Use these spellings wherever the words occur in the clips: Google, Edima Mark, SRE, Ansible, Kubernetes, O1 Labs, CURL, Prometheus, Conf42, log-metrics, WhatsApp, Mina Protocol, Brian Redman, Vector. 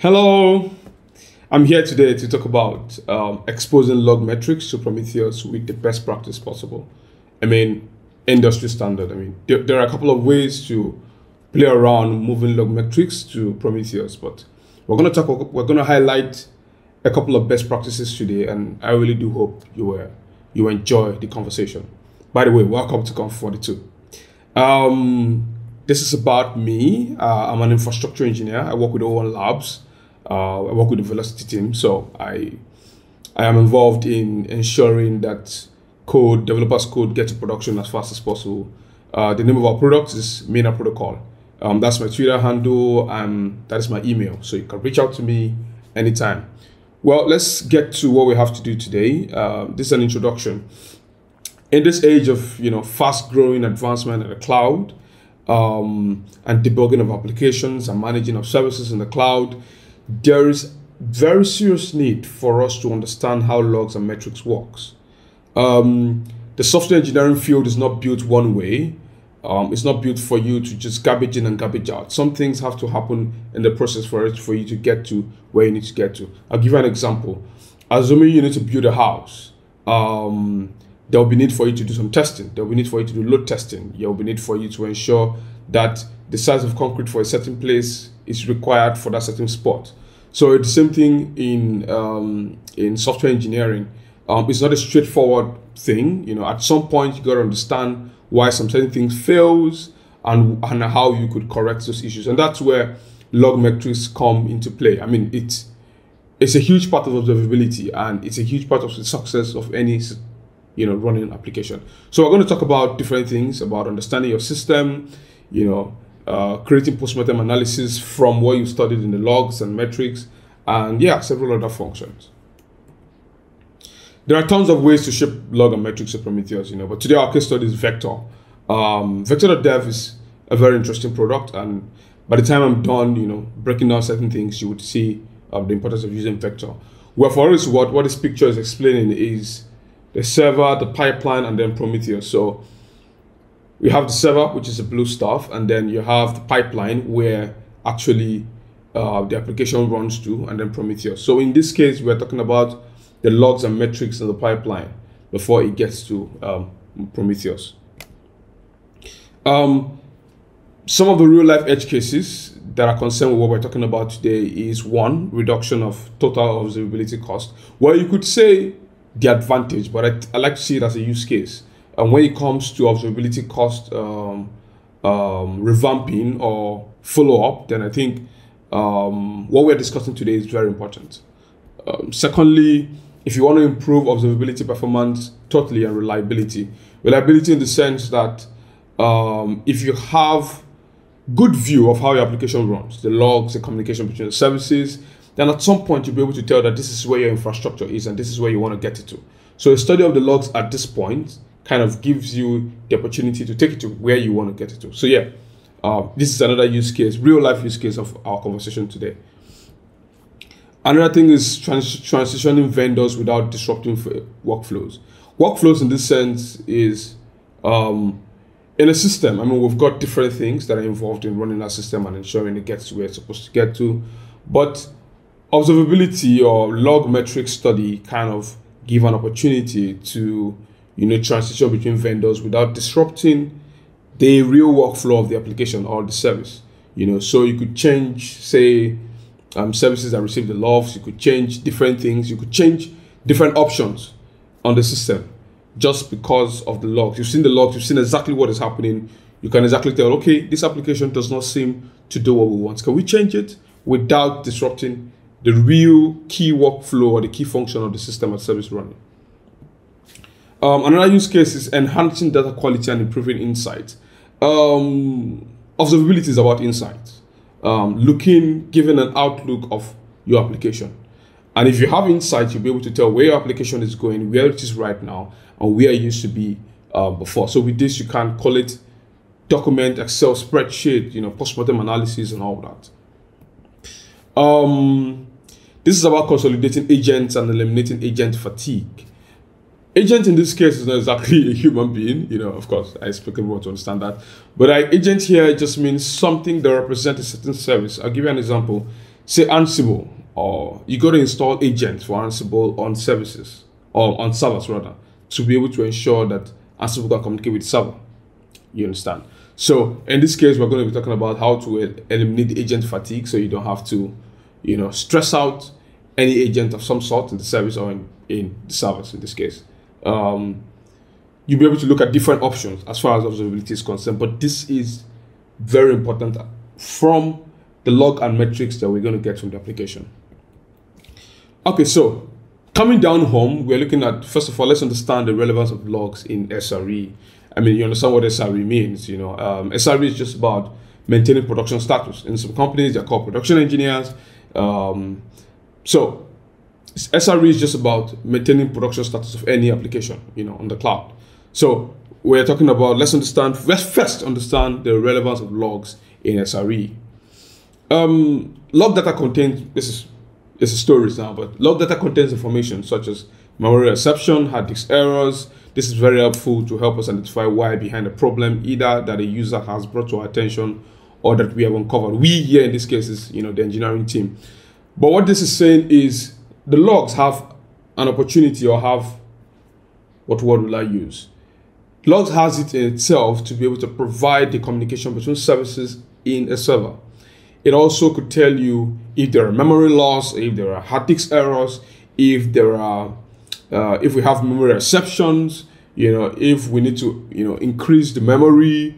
Hello, I'm here today to talk about exposing log metrics to Prometheus with the best practice possible. I mean, industry standard. I mean, there are a couple of ways to play around moving log metrics to Prometheus, but we're gonna highlight a couple of best practices today, and I really do hope you enjoy the conversation. By the way, welcome to Conf42. This is about me. I'm an infrastructure engineer. I work with O1 Labs. I work with the velocity team, so I am involved in ensuring that developers' code gets to production as fast as possible. The name of our product is Mina Protocol. That's my Twitter handle, and that is my email, so you can reach out to me anytime. Well, let's get to what we have to do today. This is an introduction. In this age of fast-growing advancement in the cloud, and debugging of applications and managing of services in the cloud, there is very serious need for us to understand how logs and metrics works. The software engineering field is not built one way. It's not built for you to just garbage in and garbage out. Some things have to happen in the process for you to get to where you need to get to. I'll give you an example. Assuming you need to build a house, there will be need for you to do some testing. There will be need for you to do load testing. There will be need for you to ensure that the size of concrete for a certain place is required for that certain spot. So it's the same thing in software engineering. It's not a straightforward thing. At some point you got to understand why some certain things fails and how you could correct those issues. And that's where log metrics come into play. I mean, it's a huge part of observability, and it's a huge part of the success of any running an application. So we're going to talk about different things, about understanding your system, creating postmortem analysis from what you studied in the logs and metrics, and yeah, several other functions. There are tons of ways to ship log and metrics to Prometheus, but today our case study is Vector. Vector.dev is a very interesting product, and by the time I'm done, breaking down certain things, you would see the importance of using Vector. Well, for us, what this picture is explaining is the server, the pipeline, and then Prometheus. So we have the server, which is the blue stuff, and then you have the pipeline where actually the application runs to, and then Prometheus. So in this case, we're talking about the logs and metrics in the pipeline before it gets to Prometheus. Some of the real-life edge cases that are concerned with what we're talking about today is one, reduction of total observability cost. Well, you could say the advantage, but I like to see it as a use case. And when it comes to observability cost revamping or follow-up, then I think what we're discussing today is very important. Secondly, if you want to improve observability performance totally and reliability in the sense that if you have good view of how your application runs, the logs, the communication between the services, then at some point you'll be able to tell that this is where your infrastructure is and this is where you want to get it to. So a study of the logs at this point kind of gives you the opportunity to take it to where you want to get it to. So yeah, this is another use case, real life use case of our conversation today. Another thing is transitioning vendors without disrupting workflows. Workflows in this sense is in a system. I mean, we've got different things that are involved in running our system and ensuring it gets where it's supposed to get to, but observability or log metric study kind of give an opportunity to transition between vendors without disrupting the real workflow of the application or the service. So you could change, say, services that receive the logs. You could change different things. You could change different options on the system just because of the logs. You've seen the logs. You've seen exactly what is happening. You can exactly tell, okay, this application does not seem to do what we want. Can we change it without disrupting the real key workflow or the key function of the system and service running? Another use case is enhancing data quality and improving insight. Observability is about insight, giving an outlook of your application. And if you have insight, you'll be able to tell where your application is going, where it is right now, and where it used to be before. So with this, you can call it document, Excel spreadsheet, postmortem analysis and all that. This is about consolidating agents and eliminating agent fatigue. Agent in this case is not exactly a human being, of course, I expect everyone to understand that. But agent here just means something that represents a certain service. I'll give you an example. say Ansible, or you got to install agents for Ansible on services, or on servers rather, to be able to ensure that Ansible can communicate with server. You understand? So in this case, we're going to be talking about how to eliminate agent fatigue, so you don't have to, you know, stress out any agent of some sort in the service or in the service in this case. You'll be able to look at different options as far as observability is concerned, but this is very important from the log and metrics that we're going to get from the application. Okay, so coming down home, we're looking at, first of all, let's understand the relevance of logs in SRE. I mean, you understand what SRE means, you know. SRE is just about maintaining production status. In some companies, they're called production engineers. So SRE is just about maintaining production status of any application, you know, on the cloud. So we're talking about, let's first understand the relevance of logs in SRE. Log data contains, this is stories now, but log data contains information such as memory exception, hard disk errors. This is very helpful to help us identify why behind a problem, either that a user has brought to our attention or that we have uncovered. We here in this case is, you know, the engineering team. But what this is saying is the logs have an opportunity, or have, what word will I use? Logs has it in itself to be able to provide the communication between services in a server. It also could tell you if there are memory loss, if there are hard disk errors, if there are if we have memory exceptions, you know, if we need to, you know, increase the memory,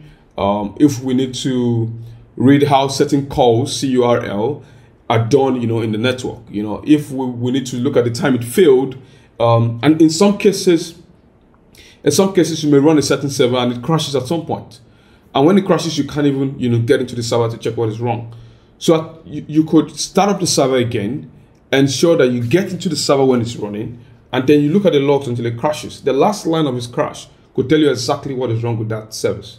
if we need to read how certain calls, CURL, are done, you know, in the network, you know, if we need to look at the time it failed. And in some cases, you may run a certain server and it crashes at some point. And when it crashes, you can't even, you know, get into the server to check what is wrong. So you could start up the server again, ensure that you get into the server when it's running, and then you look at the logs until it crashes. The last line of its crash could tell you exactly what is wrong with that service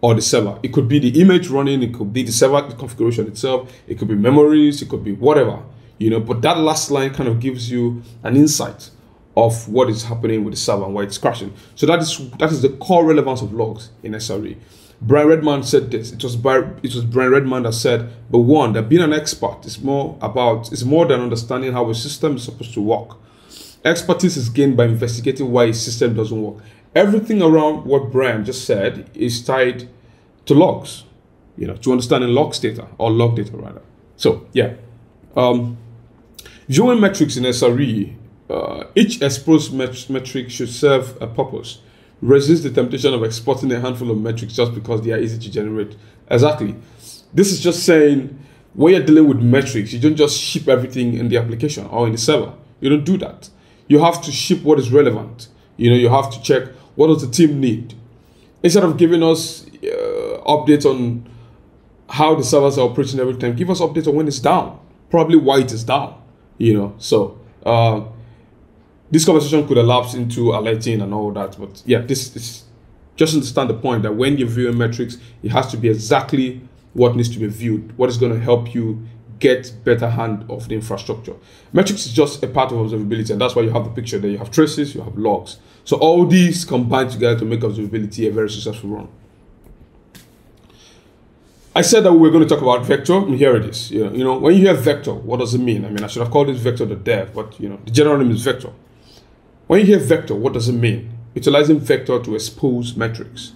or the server. It could be the image running, it could be the server configuration itself, it could be memories, it could be whatever, you know, but that last line kind of gives you an insight of what is happening with the server and why it's crashing. So that is the core relevance of logs in SRE. Brian Redman said this. It was Brian Redman that said, but one, that being an expert is more than understanding how a system is supposed to work. Expertise is gained by investigating why a system doesn't work. Everything around what Brian just said is tied to logs, you know, to understanding logs data, or log data rather. So yeah, viewing metrics in SRE, each exposed metric should serve a purpose. Resist the temptation of exporting a handful of metrics just because they are easy to generate. Exactly. This is just saying, when you're dealing with metrics, you don't just ship everything in the application or in the server. You don't do that. You have to ship what is relevant. You know, you have to check, what does the team need? Instead of giving us updates on how the servers are operating every time, give us updates on when it's down, probably why it is down, you know. So this conversation could elapse into alerting and all that, but yeah, this is just understand the point that when you're viewing metrics, it has to be exactly what needs to be viewed, what is going to help you get better hand of the infrastructure. Metrics is just a part of observability, and that's why you have the picture there. You have traces, you have logs. So all these combine together to make observability a very successful run. I said that we were going to talk about Vector, and here it is. You know, when you hear Vector, what does it mean? I mean, I should have called it Vector.dev, but you know, the general name is Vector. When you hear Vector, what does it mean? Utilizing Vector to expose metrics.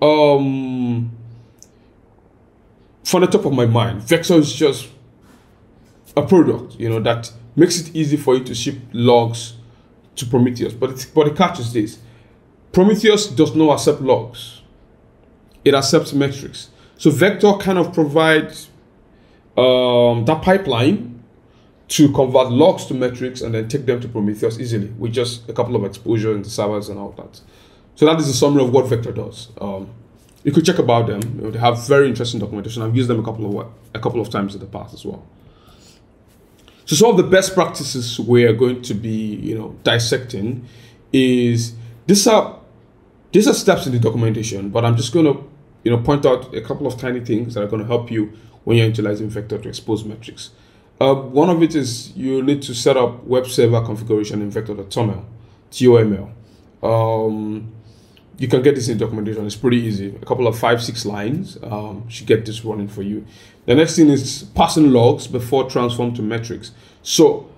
From the top of my mind, Vector is just a product, you know, that makes it easy for you to ship logs to Prometheus. But the catch is this: Prometheus does not accept logs; it accepts metrics. So Vector kind of provides that pipeline to convert logs to metrics and then take them to Prometheus easily with just a couple of exposures in the servers and all that. So that is the summary of what Vector does. You could check about them; they have very interesting documentation. I've used them a couple of times in the past as well. So some of the best practices we are going to be, you know, dissecting is, these are steps in the documentation, but I'm just going to, you know, point out a couple of tiny things that are going to help you when you're utilizing Vector to expose metrics. One of it is you need to set up web server configuration in Vector.toml. you can get this in documentation. It's pretty easy. A couple of 5-6 lines should get this running for you. The next thing is passing logs before transform to metrics. So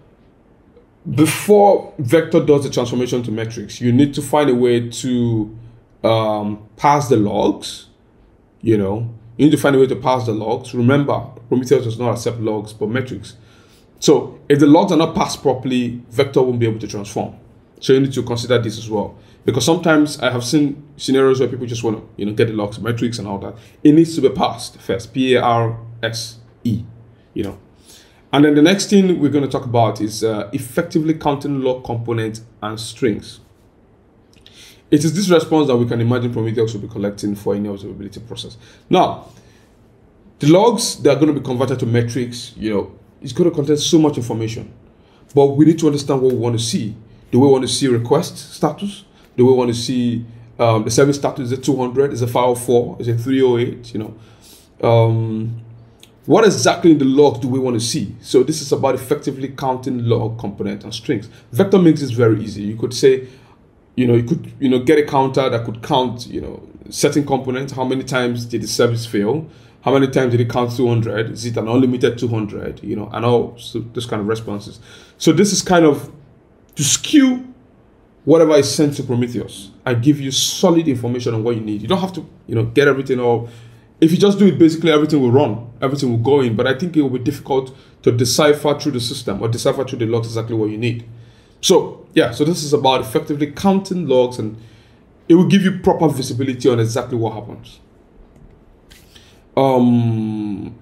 before Vector does the transformation to metrics, you need to find a way to pass the logs. You need to find a way to pass the logs. Remember, Prometheus does not accept logs but metrics. So if the logs are not passed properly, Vector won't be able to transform. So you need to consider this as well, because sometimes I have seen scenarios where people just want to, get the logs, metrics, and all that. It needs to be passed first, P-A-R-S-E, And then the next thing we're going to talk about is effectively counting log components and strings. It is this response that we can imagine Prometheus will be collecting for any observability process. Now, the logs that are going to be converted to metrics, it's going to contain so much information, but we need to understand what we want to see. Do we want to see request status? Do we want to see the service status? Is it 200? Is it 504? Is it 308? What exactly in the log do we want to see? So this is about effectively counting log components and strings. Vector makes this very easy. You could say, you could get a counter that could count, certain components. How many times did the service fail? How many times did it count 200? Is it an unlimited 200? And all so this kind of responses. So this is kind of to skew whatever is sent to Prometheus. I give you solid information on what you need. You don't have to, get everything all. If you just do it, basically everything will run, everything will go in, but I think it will be difficult to decipher through the system or decipher through the logs exactly what you need. So yeah, so this is about effectively counting logs, and it will give you proper visibility on exactly what happens.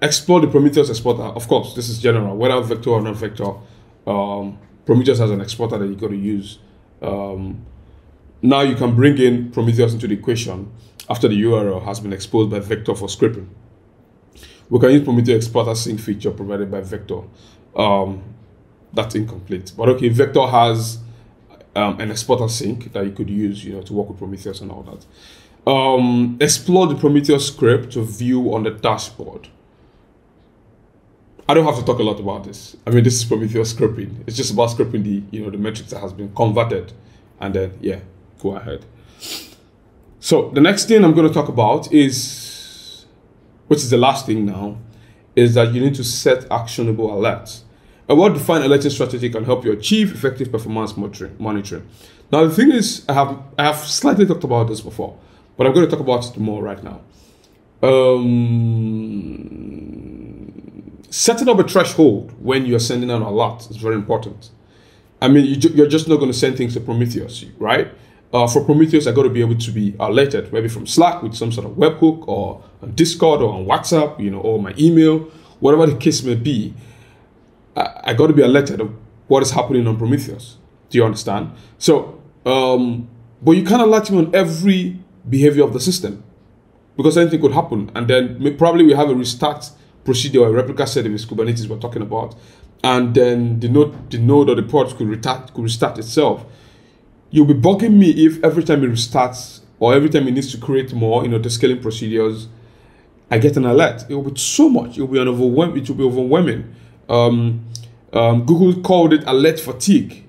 Explore the Prometheus exporter. Of course, this is general, whether Vector or not Vector, Prometheus has an exporter that you got to use. Now you can bring in Prometheus into the equation after the URL has been exposed by Vector for scraping. We can use Prometheus exporter sync feature provided by Vector. That's incomplete, but okay, Vector has an exporter sync that you could use, to work with Prometheus and all that. Explore the Prometheus script to view on the dashboard. I don't have to talk a lot about this. I mean, this is Prometheus scraping. It's just about scraping the, the metrics that has been converted, and then yeah, go ahead. So the next thing I'm going to talk about is, which is the last thing now, is that you need to set actionable alerts. A well-defined alerting strategy can help you achieve effective performance monitoring. Now, the thing is, I have slightly talked about this before, but I'm going to talk about it more right now. Setting up a threshold when you're sending an alert is very important. I mean, you're just not going to send things to Prometheus, right? For Prometheus, I got to be able to be alerted, maybe from Slack with some sort of webhook, or on Discord, or on WhatsApp, or my email, whatever the case may be. I got to be alerted of what is happening on Prometheus. Do you understand? So, but you can't alert him on every behavior of the system, because anything could happen, and then probably we have a restart procedure or a replica set in Kubernetes we're talking about, and then the node or the pod could restart itself. You'll be bugging me if every time it restarts or every time it needs to create more, the scaling procedures, I get an alert. It will be so much. It will be overwhelming. It will be overwhelming. Google called it alert fatigue.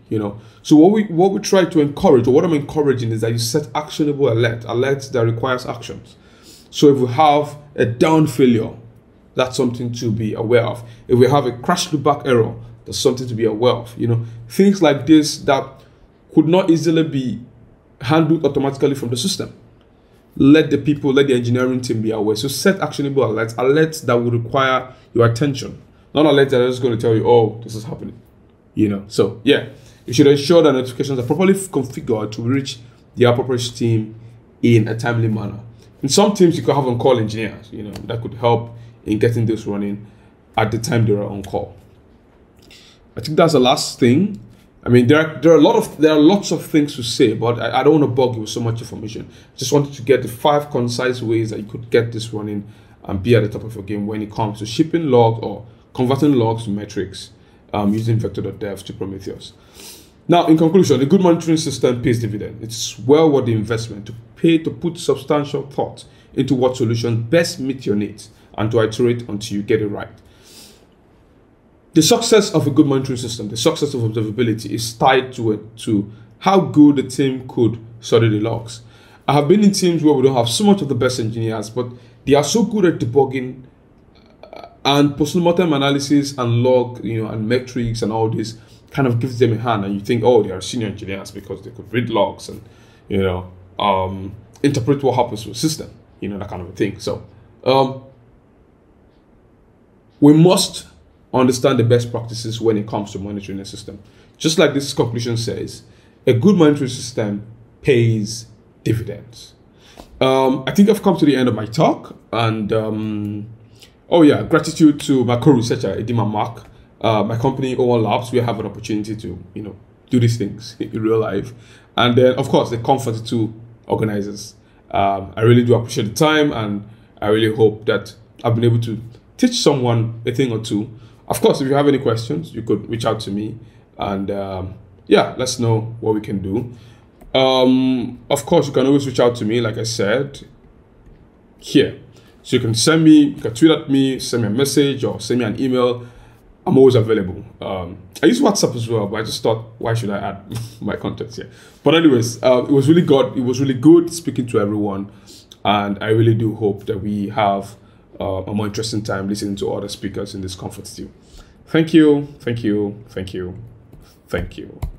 So what we try to encourage, or what I'm encouraging, is that you set actionable alerts that requires actions. So if we have a down failure, that's something to be aware of. If we have a crash loopback error, that's something to be aware of. Things like this that could not easily be handled automatically from the system. Let the engineering team be aware. So set actionable alerts, alerts that will require your attention. Not alerts that are just going to tell you, oh, this is happening. So yeah, you should ensure that notifications are properly configured to reach the appropriate team in a timely manner. In some teams, you could have on-call engineers, that could help in getting this running at the time they are on call. I think that's the last thing. I mean, there are lots of things to say, but I don't want to bug you with so much information. Just wanted to get the 5 concise ways that you could get this running and be at the top of your game when it comes to shipping logs or converting logs to metrics using vector.dev to Prometheus. Now, in conclusion, a good monitoring system pays dividends. It's well worth the investment to put substantial thought into what solution best meet your needs and to iterate until you get it right. The success of a good monitoring system, the success of observability, is tied to how good the team could study the logs. I have been in teams where we don't have so much of the best engineers, but they are so good at debugging and post-mortem analysis and log, and metrics and all this kind of gives them a hand. And you think, oh, they are senior engineers because they could read logs and, interpret what happens to a system, that kind of a thing. So we must understand the best practices when it comes to monitoring a system. Just like this conclusion says, a good monitoring system pays dividends. I think I've come to the end of my talk, and oh yeah, gratitude to my co-researcher Edima Mark, my company O1 Labs. We have an opportunity to do these things in real life, and then of course the Conf42 organizers. I really do appreciate the time, and I really hope that I've been able to teach someone a thing or two. Of course, if you have any questions, you could reach out to me, and yeah, let's know what we can do. Of course, you can always reach out to me, like I said, here. So you can send me, you can tweet at me, send me a message, or send me an email. I'm always available. I use WhatsApp as well, but I just thought, why should I add my contacts here? But anyways, it was really good speaking to everyone, and I really do hope that we have a more interesting time listening to other speakers in this Conf42. Thank you.